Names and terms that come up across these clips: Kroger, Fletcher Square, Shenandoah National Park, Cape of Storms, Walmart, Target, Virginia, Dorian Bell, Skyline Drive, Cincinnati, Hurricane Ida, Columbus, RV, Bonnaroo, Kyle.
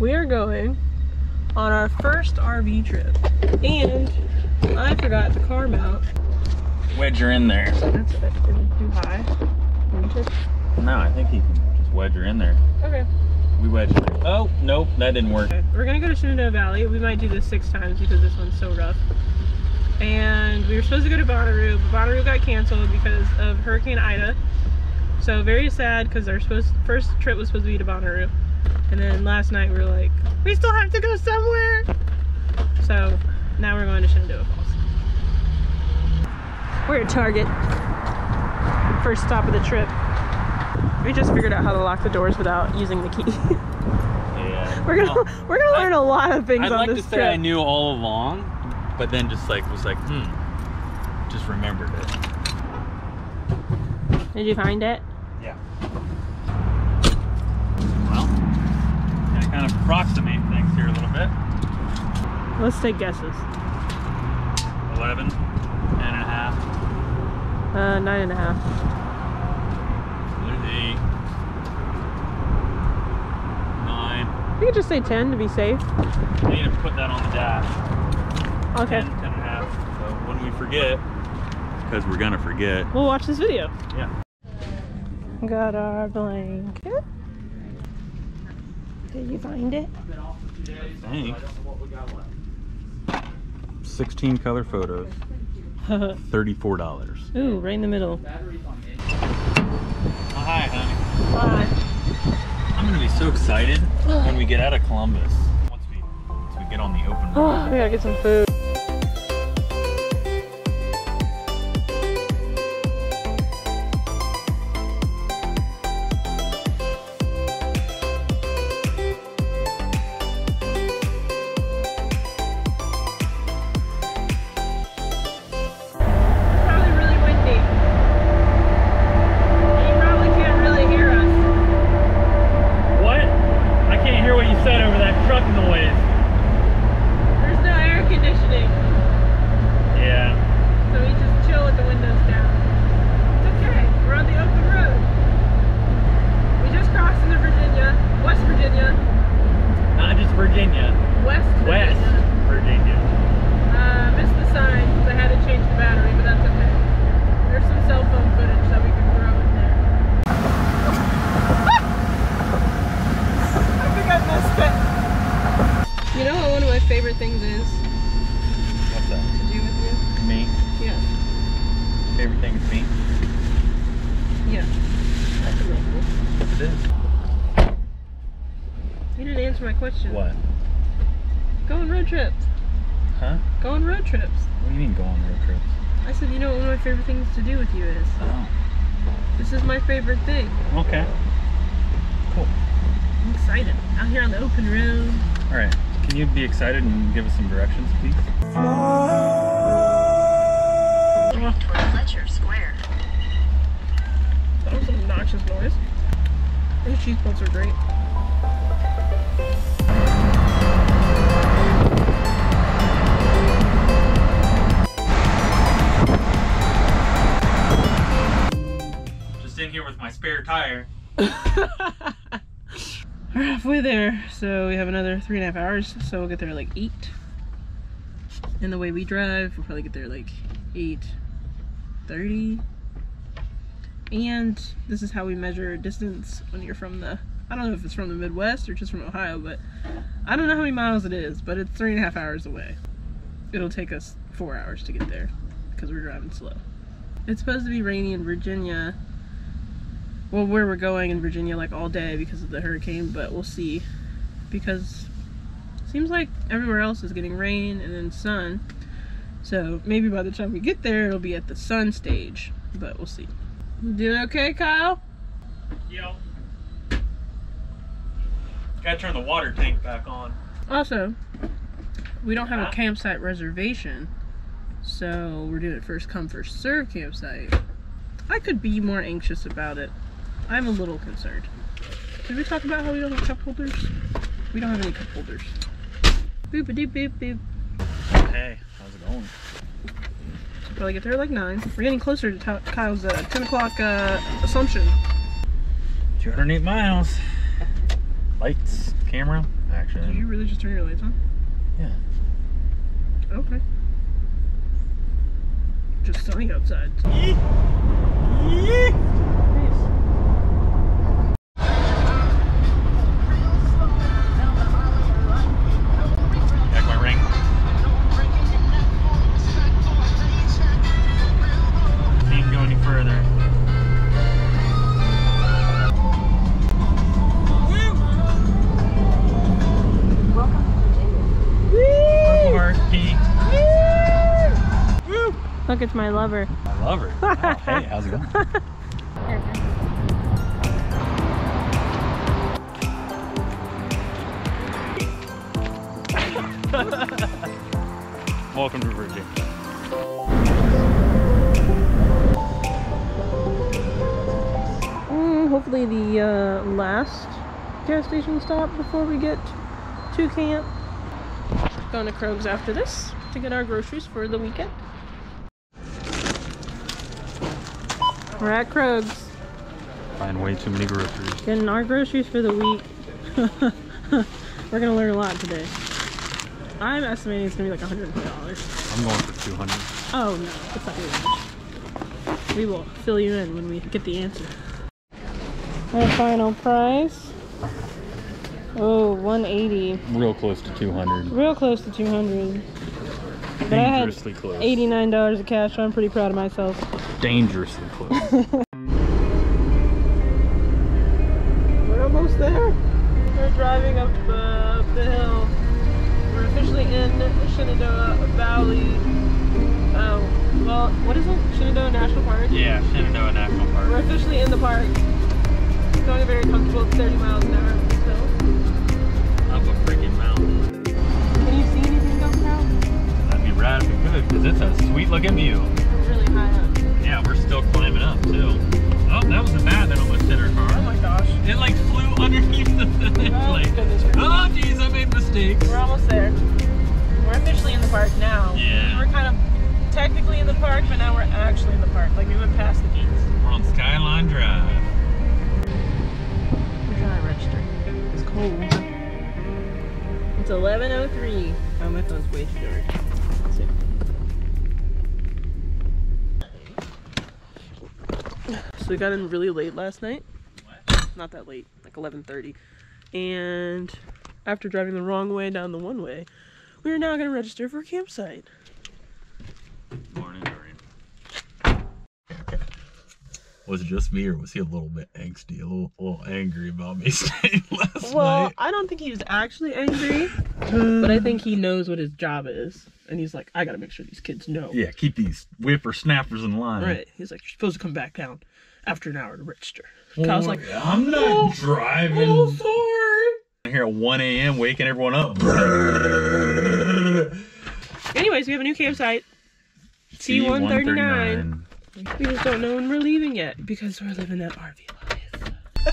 we are going on our first RV trip, and I forgot the car mount. Wedge her in there. That's it. Is it too high? No, I think you can just wedge her in there. Okay. We wedged her. Oh, nope, that didn't work. Okay. We're gonna go to Shenandoah Valley. We might do this 6 times because this one's so rough. And we were supposed to go to Bonnaroo, but Bonnaroo got canceled because of Hurricane Ida. So very sad, because our first trip was supposed to be to Bonnaroo. And then last night we were like, we still have to go somewhere! So now we're going to Shenandoah Falls. We're at Target. First stop of the trip. We just figured out how to lock the doors without using the key. Yeah. We're gonna learn a lot of things on this trip. I'd like to say I knew all along, but then just like was like, just remembered it. Did you find it? Yeah. Well, I kind of approximate things here a little bit. Let's take guesses. 11 and a half. 9 and a half. 8. 9. We could just say 10 to be safe. I need to put that on the dash. Okay. 10 and a half. So when we forget, because we're gonna forget, we'll watch this video. Yeah. Got our blanket. Did you find it? I think. 16 color photos. $34. Ooh, right in the middle. Oh, hi, honey. Hi. I'm gonna be so excited when we get out of Columbus. Once we get on the open road. Oh, we gotta get some food. My question. What? Go on road trips. Huh? Go on road trips. What do you mean go on road trips? I said, you know what one of my favorite things to do with you is? Oh. This is my favorite thing. Okay. Cool. I'm excited. Out here on the open road. Alright. Can you be excited and give us some directions, please? Toward Fletcher Square. That was an obnoxious noise. Those cheese bolts are great. Just in here with my spare tire. We're halfway there, so we have another 3.5 hours, so we'll get there at like 8. And the way we drive, we'll probably get there like 8:30. And this is how we measure distance when you're from the, I don't know if it's from the Midwest or just from Ohio, but I don't know how many miles it is, but it's 3.5 hours away. It'll take us 4 hours to get there because we're driving slow. It's supposed to be rainy in Virginia, well, where we're going in Virginia, like all day because of the hurricane, but we'll see, because it seems like everywhere else is getting rain and then sun. So maybe by the time we get there, it'll be at the sun stage, but we'll see. You doing okay, Kyle? Yo. Gotta turn the water tank back on. Also, we don't have a campsite reservation, so we're doing it first come, first serve campsite. I could be more anxious about it. I'm a little concerned. Did we talk about how we don't have cup holders? We don't have any cup holders. Boop a doop boop boop. Hey, how's it going? Probably get there at like 9. We're getting closer to Kyle's 10 o'clock assumption. 208 miles. Lights, camera? Actually. Did you really just turn your lights on? Yeah. Okay. Just sunny outside. Look, it's my lover. My lover? Wow. Hey, how's it going? Welcome to Virginia. Hopefully the last gas station stop before we get to camp. Going to Kroger's after this to get our groceries for the weekend. We're at Kroger's. Buying way too many groceries. Getting our groceries for the week. We're gonna learn a lot today. I'm estimating it's gonna be like $150. I'm going for $200. Oh no, that's not really much. We will fill you in when we get the answer. Our final price. Oh, 180. Real close to 200. Real close to 200. But dangerously I had close. $89 of cash, so I'm pretty proud of myself. Dangerously close. We're almost there. We're driving up the hill. We're officially in the Shenandoah Valley. Oh, well, what is it? Shenandoah National Park? Yeah, Shenandoah National Park. We're officially in the park. It's going very comfortable. It's 30 miles an hour up this hill. Up a freaking mountain. Can you see anything going down? That'd be rad if we could, because it's a sweet looking view. Really high up. Yeah, we're still climbing up too. Oh, that was a bat that almost hit our car. Oh my gosh. It like flew underneath the thing. Oh, like, oh geez, I made mistakes. We're almost there. We're officially in the park now. Yeah. We're kind of technically in the park, but now we're actually in the park. Like we went past the gates. We're on Skyline Drive. We're trying to register. It's cold. It's 11:03. Oh, my phone's way too dark. So we got in really late last night. What? Not that late, like 11:30. And after driving the wrong way down the one way, we are now going to register for a campsite. Morning, Dorian. Was it just me, or was he a little bit angsty, a little angry about me staying last night? Well, I don't think he was actually angry, but I think he knows what his job is. And he's like, I gotta make sure these kids know. Yeah, keep these whippersnappers in line. Right. He's like, you're supposed to come back down after an hour to register. Well, Kyle's like, I'm not driving. Oh, sorry. I'm here at 1 a.m. waking everyone up. Anyways, we have a new campsite. C-139. We just don't know when we're leaving yet because we're living that RV life.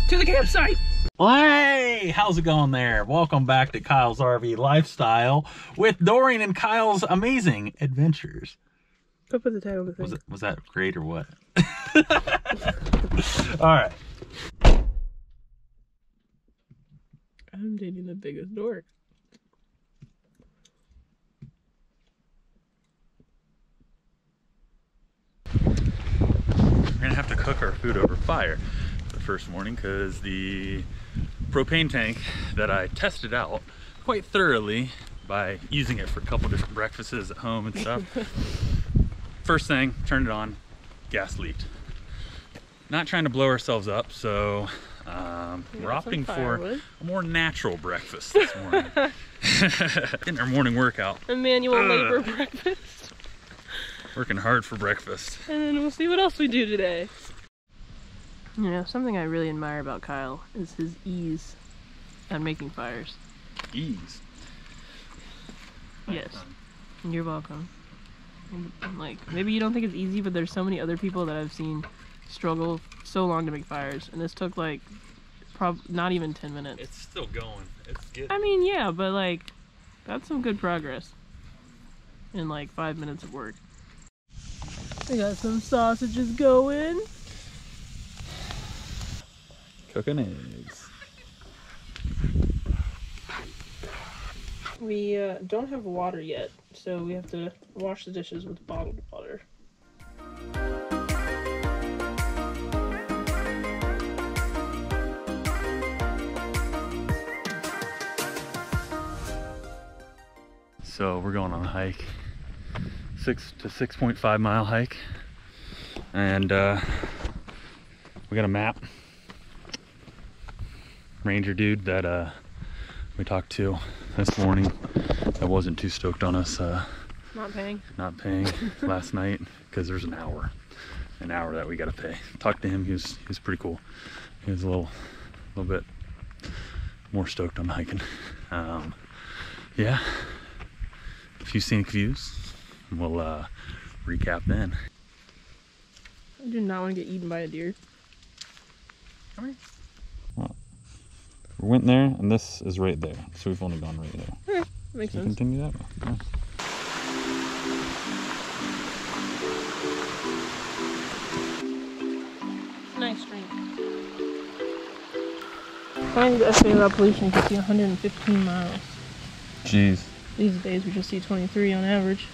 To the campsite. Hey, how's it going there? Welcome back to Kyle's RV Lifestyle with Dorian and Kyle's amazing adventures. Go put the tag on the thing. Was that great or what? Alright. I'm dating the biggest dork. We're gonna have to cook our food over fire the first morning because the propane tank that I tested out quite thoroughly by using it for a couple different breakfasts at home and stuff. First thing, turned it on, gas leaked. Not trying to blow ourselves up, so we're opting for a more natural breakfast this morning. In our morning workout. A manual labor breakfast. Working hard for breakfast. And then we'll see what else we do today. You know, something I really admire about Kyle is his ease at making fires. Ease? Yes. You're welcome. And like, maybe you don't think it's easy, but there's so many other people that I've seen struggle so long to make fires. And this took like, not even 10 minutes. It's still going. It's good. I mean, yeah, but like, that's some good progress in like 5 minutes of work. I got some sausages going. Cooking eggs. We don't have water yet, so we have to wash the dishes with bottled water. So we're going on a hike, 6 to 6.5 mile hike, and we got a map. Ranger dude that we talked to this morning that wasn't too stoked on us not paying last night, because there's an hour that we gotta pay. Talked to him, he was pretty cool. He was a little bit more stoked on hiking. Yeah, a few scenic views, and we'll recap then. I do not want to get eaten by a deer. Come here. Well, we went there, and this is right there, so we've only gone right there. Yeah, makes sense. Continue that way. Yeah. Nice drink. According to the estimate about pollution, you can see 115 miles. Jeez. These days we just see 23 on average.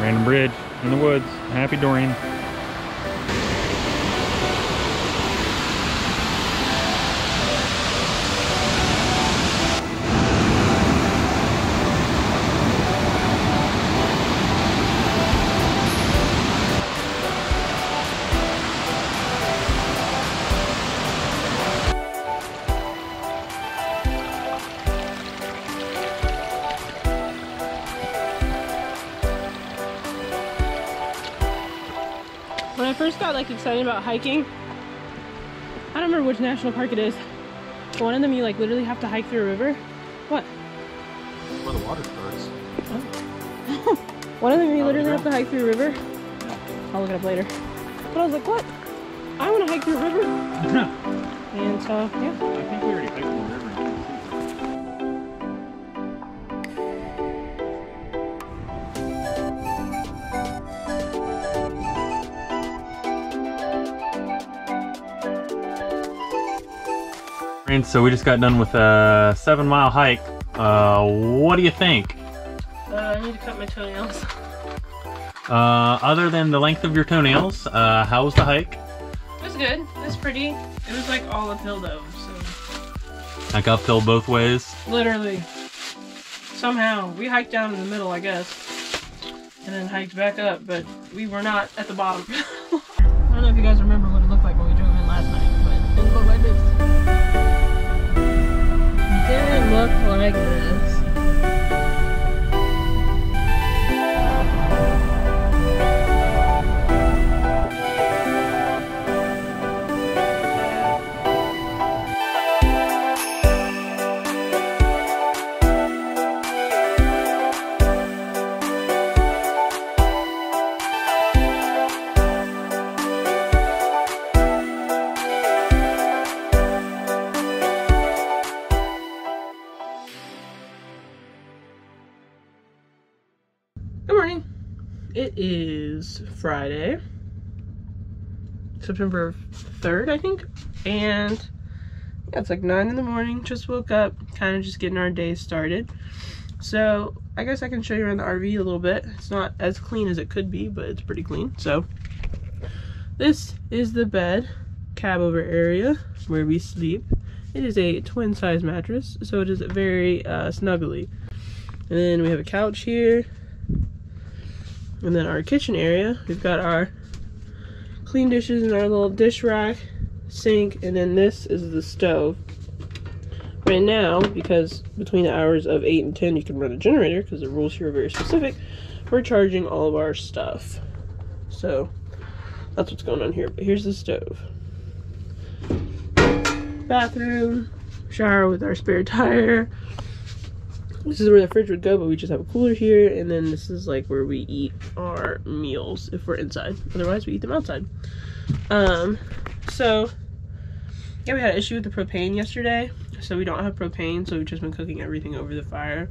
Random bridge in the woods. Happy Dorian. When I first got like excited about hiking, I don't remember which national park it is, but one of them you like literally have to hike through a river. What? Where the water starts. Oh. One of them you literally have to hike through a river. I'll look it up later. But I was like, what? I want to hike through a river. And so, yeah. I think we already hiked through a river. So we just got done with a 7 mile hike. What do you think? I need to cut my toenails. Other than the length of your toenails, how was the hike? It was good. It was pretty. It was like all uphill though. So. Like uphill both ways? Literally. Somehow. We hiked down in the middle, I guess. And then hiked back up, but we were not at the bottom. I don't know if you guys remember what it looked like when we drove in last night, but it looked like this. Didn't look like this. It is Friday, September 3rd, I think, and yeah, it's like 9 in the morning, just woke up, kind of just getting our day started. So I guess I can show you around the RV a little bit. It's not as clean as it could be, but it's pretty clean. So this is the bed, cab over area, where we sleep. It is a twin size mattress, so it is very snuggly. And then we have a couch here. And then our kitchen area, we've got our clean dishes and our little dish rack, sink, and then this is the stove. Right now, because between the hours of 8 and 10 you can run a generator, because the rules here are very specific, we're charging all of our stuff. So, that's what's going on here. But here's the stove. Bathroom, shower with our spare tire. This is where the fridge would go, but we just have a cooler here, and then this is like where we eat our meals if we're inside. Otherwise, we eat them outside. So yeah, we had an issue with the propane yesterday, so we don't have propane, so we've just been cooking everything over the fire.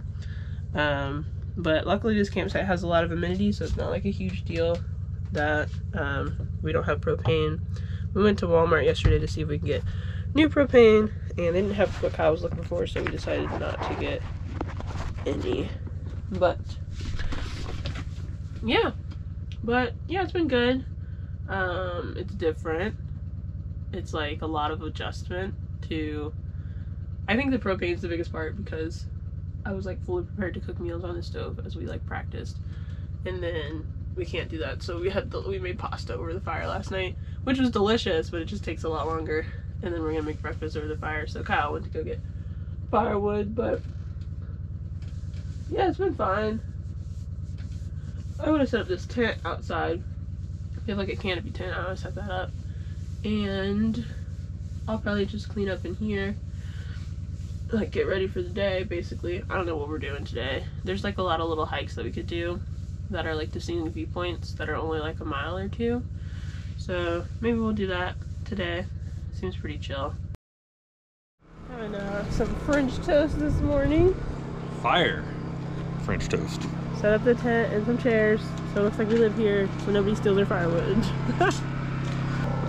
But luckily this campsite has a lot of amenities, so it's not like a huge deal that we don't have propane. We went to Walmart yesterday to see if we can get new propane, and they didn't have what Kyle was looking for, so we decided not to get any. But yeah, it's been good. It's different. It's like a lot of adjustment to, I think the propane's the biggest part, because I was like fully prepared to cook meals on the stove as we like practiced, and then we can't do that, so we made pasta over the fire last night, which was delicious, but it just takes a lot longer. And then we're gonna make breakfast over the fire, so Kyle went to go get firewood. But yeah, it's been fine. I would have set up this tent outside. We have like a canopy tent. I would set that up, and I'll probably just clean up in here, like get ready for the day basically. I don't know what we're doing today. There's like a lot of little hikes that we could do that are like the scenic viewpoints that are only like a mile or two, so maybe we'll do that today. Seems pretty chill. Having some French toast this morning. Fire French toast. Set up the tent and some chairs, so it looks like we live here, so nobody steals their firewood.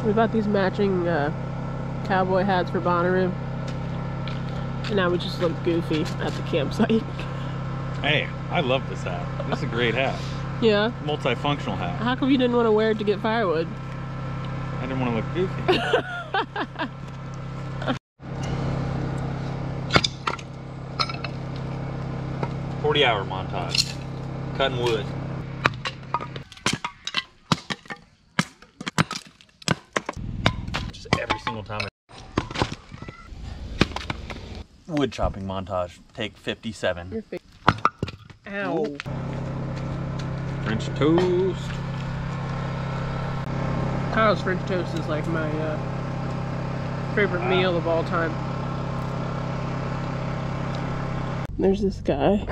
We bought these matching cowboy hats for Bonnaroo, and now we just look goofy at the campsite. Hey, I love this hat. This is a great hat. Yeah. Multifunctional hat. How come you didn't want to wear it to get firewood? I didn't want to look goofy. Hour montage. Cutting wood. Just every single time. Wood chopping montage. Take 57. Ow. French toast. Kyle's French toast is like my favorite meal of all time. There's this guy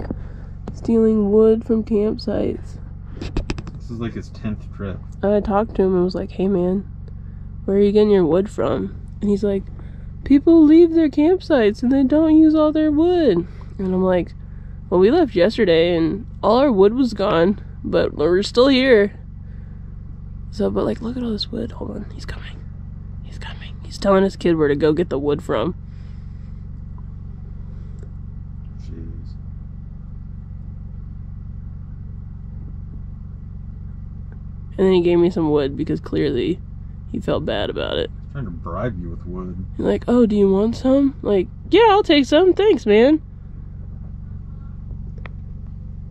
stealing wood from campsites. This is like his 10th trip. I talked to him and was like, hey man, where are you getting your wood from? And he's like, people leave their campsites and they don't use all their wood. And I'm like, well, we left yesterday and all our wood was gone, but we're still here. So, but like, look at all this wood. Hold on, he's coming. He's coming. He's telling his kid where to go get the wood from. And then he gave me some wood because clearly he felt bad about it. He's trying to bribe you with wood. He's like, oh, do you want some? Like, yeah, I'll take some. Thanks, man.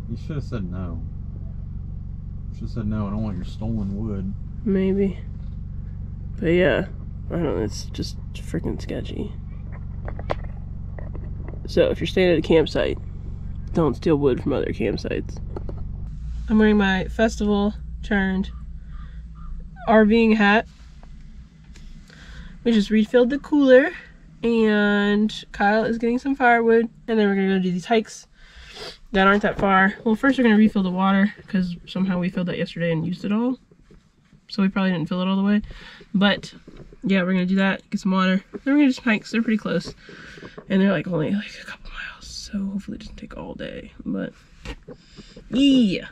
You should have said no. You should have said no. I don't want your stolen wood. Maybe. But yeah, I don't know. It's just freaking sketchy. So if you're staying at a campsite, don't steal wood from other campsites. I'm wearing my festival turned RVing hat. We just refilled the cooler, and Kyle is getting some firewood, and then we're gonna go do these hikes that aren't that far. Well, first we're gonna refill the water because somehow we filled that yesterday and used it all, so we probably didn't fill it all the way. But yeah, we're gonna do that, get some water, then we're gonna do some hikes. They're pretty close, and they're like only like a couple miles, so hopefully it doesn't take all day. But yeah,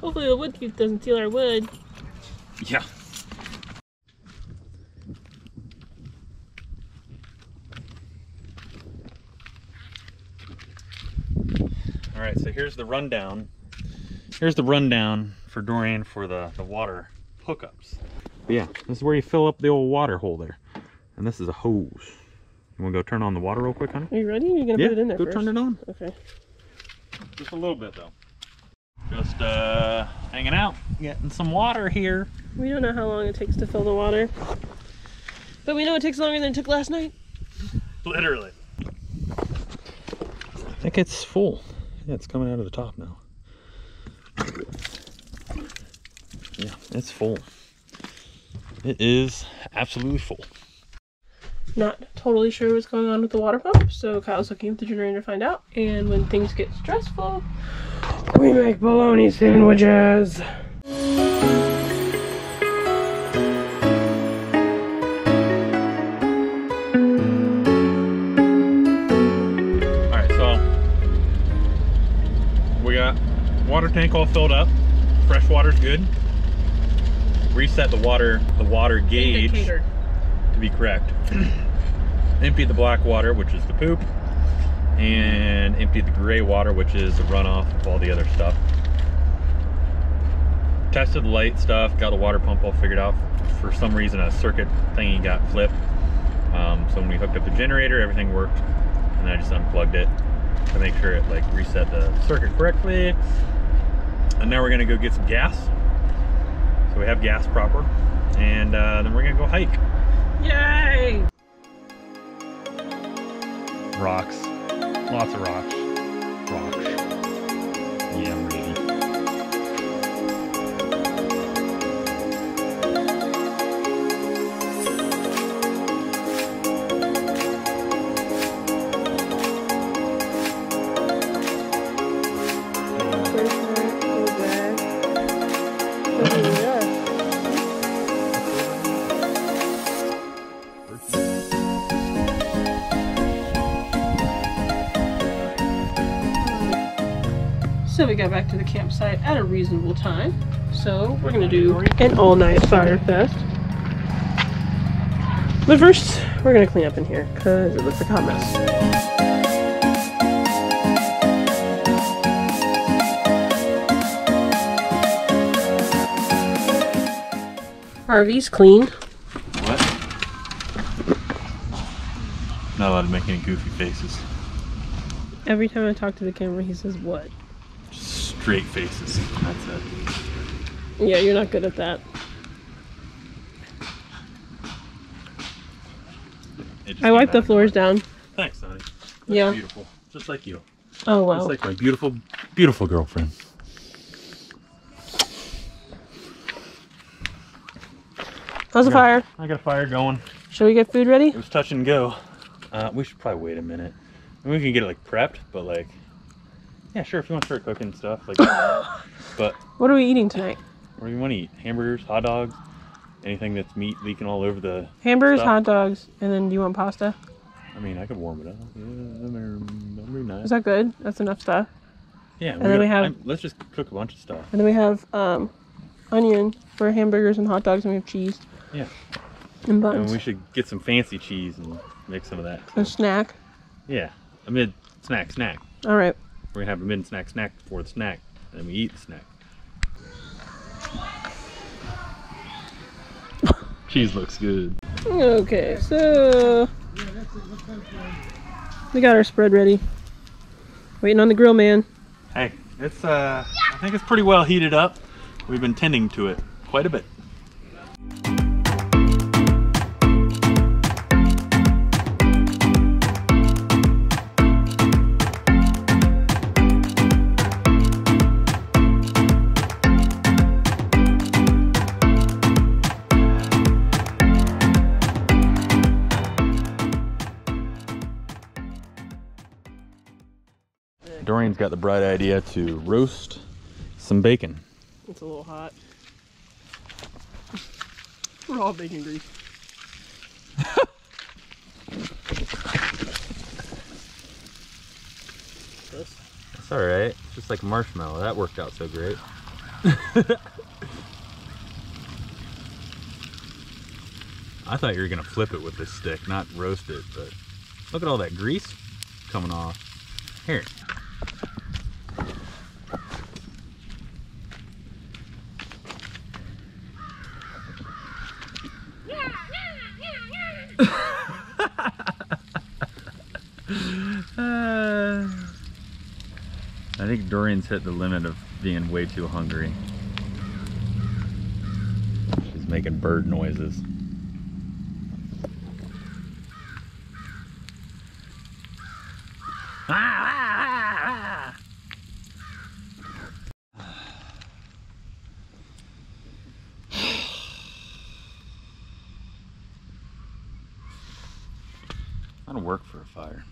hopefully the wood thief doesn't steal our wood. Yeah. All right, so here's the rundown. Here's the rundown for Dorian for the water hookups. But yeah, this is where you fill up the old water hole there. And this is a hose. You wanna go turn on the water real quick, honey? Are you ready? You're gonna put it in there first. Turn it on. Okay. Just a little bit though. Just hanging out, getting some water here. We don't know how long it takes to fill the water, but we know it takes longer than it took last night. Literally. I think it's full. Yeah, it's coming out of the top now. Yeah, it's full. It is absolutely full. Not totally sure what's going on with the water pump, so Kyle's looking at the generator to find out. And when things get stressful, we make bologna sandwiches. Alright, so we got water tank all filled up. Fresh water's good. Reset the water gauge indicator to be correct. Emptied the black water, which is the poop, and emptied the gray water, which is the runoff of all the other stuff. Tested the light stuff, got the water pump all figured out. For some reason, a circuit thingy got flipped. So when we hooked up the generator, everything worked, and then I just unplugged it to make sure it like reset the circuit correctly. And now we're gonna go get some gas. So we have gas proper, and then we're gonna go hike. Yay! Rocks. Lots of rocks. Rocks. Yeah, I'm ready. So we got back to the campsite at a reasonable time. So we're gonna do an all-night fire fest. But first, we're gonna clean up in here because it looks like a hot mess. RV's clean. What? Not allowed to make any goofy faces. Every time I talk to the camera, he says what? Straight faces. That's it. Yeah, you're not good at that. I wiped the floors down. Thanks, honey. Yeah. Beautiful. Just like you. Oh, wow. Just like my beautiful, beautiful girlfriend. How's the fire? I got a fire going. Should we get food ready? It was touch and go. We should probably wait a minute. I mean, we can get it like prepped, but like... Yeah, sure, if you want to start cooking stuff, like, but... What are we eating tonight? What do you want to eat? Hamburgers, hot dogs, anything that's meat leaking all over the hamburgers, stuff. Hot dogs, and then do you want pasta? I mean, I could warm it up. Yeah, that'd be nice. Is that good? That's enough stuff? Yeah. And then we have... let's just cook a bunch of stuff. And then we have onion for hamburgers and hot dogs, and we have cheese. Yeah. And buns. And we should get some fancy cheese and make some of that. So. A snack? Yeah. A mid-snack snack. All right. We're gonna have a mid-snack snack before the snack, and then we eat the snack. Cheese looks good. Okay, so... We got our spread ready. Waiting on the grill man. Hey, it's I think it's pretty well heated up. We've been tending to it quite a bit. Dorian's got the bright idea to roast some bacon. It's a little hot. We're all bacon grease. That's alright. It's just like marshmallow. That worked out so great. I thought you were going to flip it with this stick, not roast it, but look at all that grease coming off. Here. I think Dorian's hit the limit of being way too hungry. She's making bird noises. lot of work for a fire.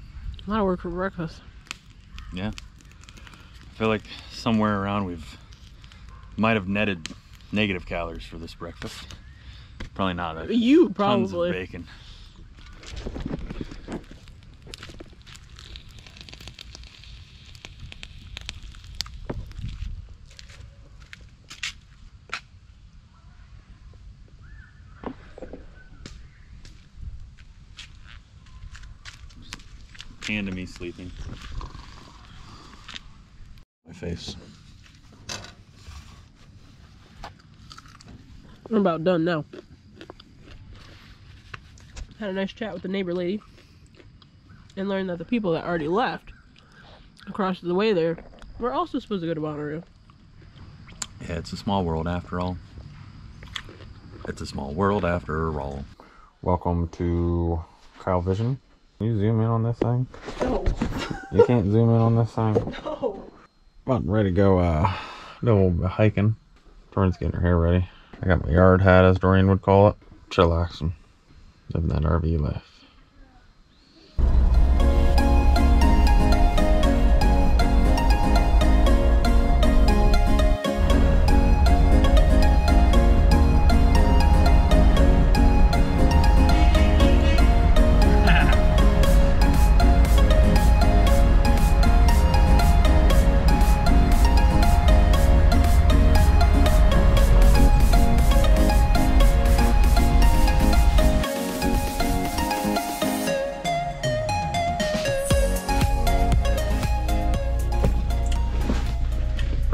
A lot of work for breakfast. Yeah. I feel like somewhere around might have netted negative calories for this breakfast. Probably not. Tons of bacon. Panda me sleeping. My face. I'm about done now. Had a nice chat with the neighbor lady and learned that the people that already left across the way there were also supposed to go to Bonnaroo. Yeah, it's a small world after all. It's a small world after all. Welcome to Kyle Vision. Can you zoom in on this thing? No. You can't zoom in on this thing? No. About ready to go do a little bit hiking. Dorian's getting her hair ready. I got my yard hat, as Dorian would call it. Chillaxing. Living that RV life.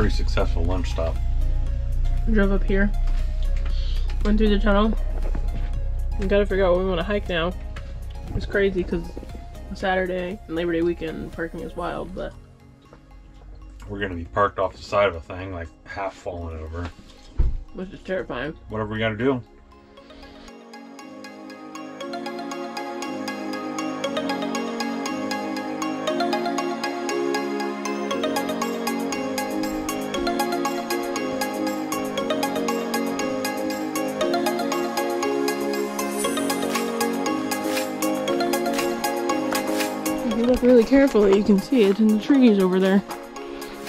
Successful lunch stop. Drove up here, went through the tunnel. We gotta figure out where we want to hike now. It's crazy because Saturday and Labor Day weekend parking is wild, but we're gonna be parked off the side of a thing, like half falling over, which is terrifying. Whatever we gotta do. Really carefully, you can see it in the trees over there.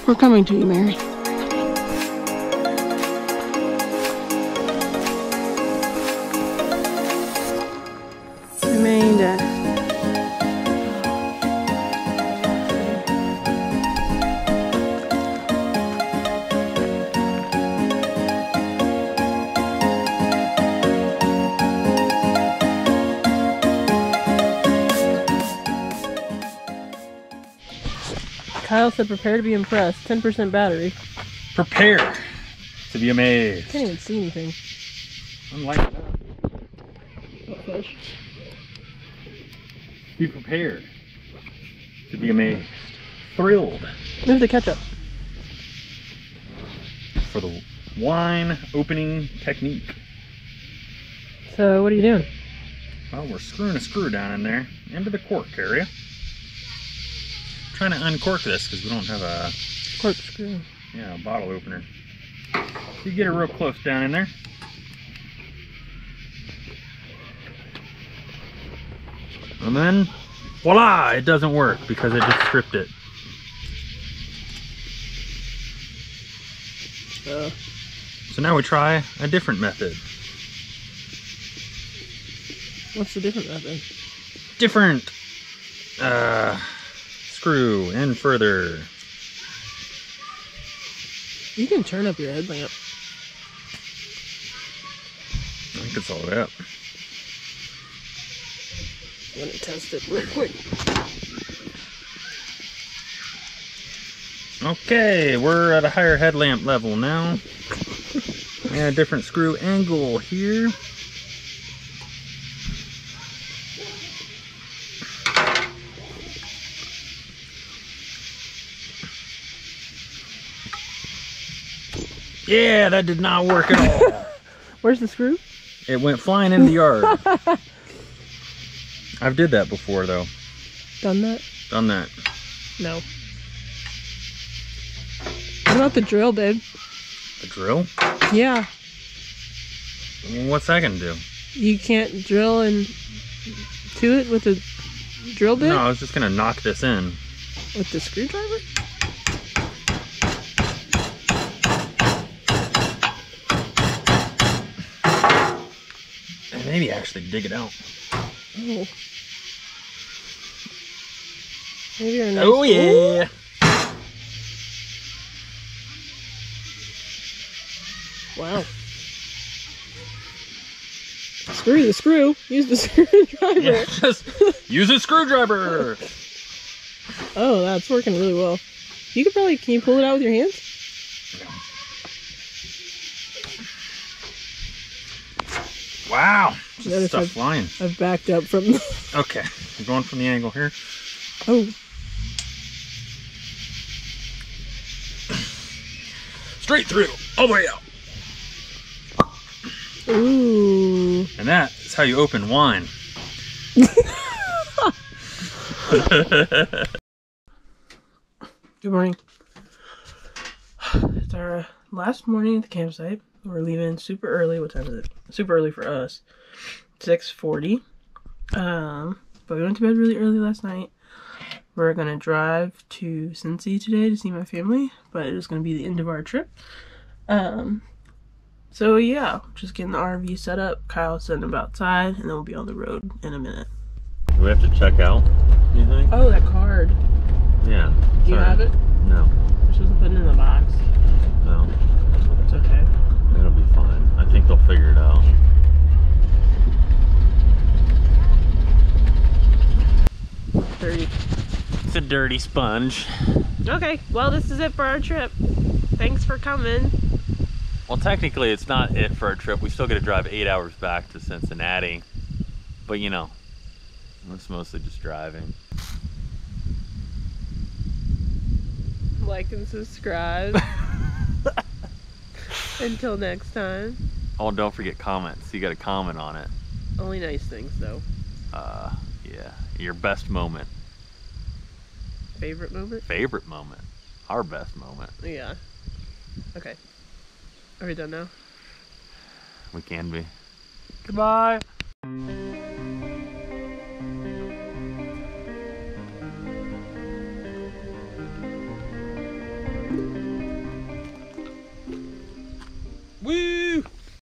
We're coming to you, Mary. I made Kyle said prepare to be impressed. 10% battery. Prepare to be amazed. Can't even see anything. I'm lighting up. Be prepared to be amazed. Thrilled. Move the ketchup. For the wine opening technique. So what are you doing? Well, we're screwing a screw down in there into the cork area. Trying to uncork this because we don't have a corkscrew. Yeah, a bottle opener. You get it real close down in there. And then, voila! It doesn't work because I just stripped it. So now we try a different method. What's the different method? Different. Screw in further. You can turn up your headlamp. I think it's all that up. I'm gonna test it real quick. Okay, we're at a higher headlamp level now. We got a different screw angle here. Yeah, that did not work at all. Where's the screw? It went flying in the yard. I've did that before, though. Done that? Done that. No. What about the drill, babe? The drill? Yeah. What's that gonna do? You can't drill into it with a drill bit? No, I was just gonna knock this in. With the screwdriver? And maybe actually dig it out. Oh. Maybe a nice oh yeah! Ooh. Wow. Screw the screw. Use the screwdriver. Yeah, just use a screwdriver. Oh, that's working really well. You could probably, can you pull it out with your hands? Wow. Just stuff flying. I've backed up from... Okay. I'm going from the angle here. Oh. Straight through. All the way out. Ooh. And that is how you open wine. Good morning. It's our last morning at the campsite. We're leaving super early. What time is it? Super early for us. 6:40. But we went to bed really early last night. We're going to drive to Cincy today to see my family. But it is going to be the end of our trip. So yeah, just getting the RV set up. Kyle's setting up outside, and then we'll be on the road in a minute. Do we have to check out, you think? Oh, that card. Yeah. Do you have it? No. We're supposed to put it in the box. No. It's okay. It'll be fine. I think they'll figure it out. Dirty. It's a dirty sponge. Okay, well this is it for our trip. Thanks for coming. Well, technically, it's not it for our trip. We still got to drive 8 hours back to Cincinnati. But, you know, it's mostly just driving. Like and subscribe. Until next time. Oh, and don't forget comments. You got to comment on it. Only nice things, though. Yeah. Your best moment. Favorite moment? Favorite moment. Our best moment. Yeah. Okay. Are we done now? We can be. Goodbye!